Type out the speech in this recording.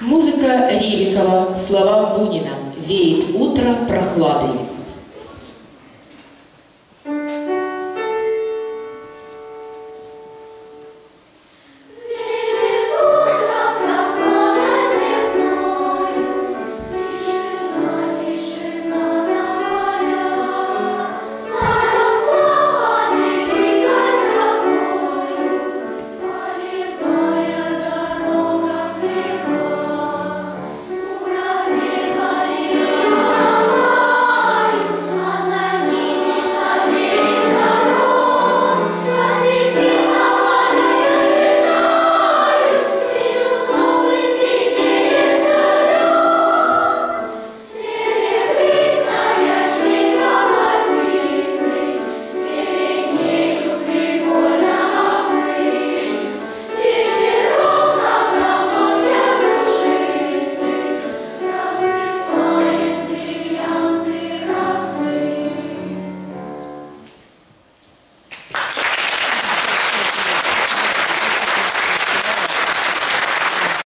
Музыка Ребикова, слова Бунина «Веет утра прохладой».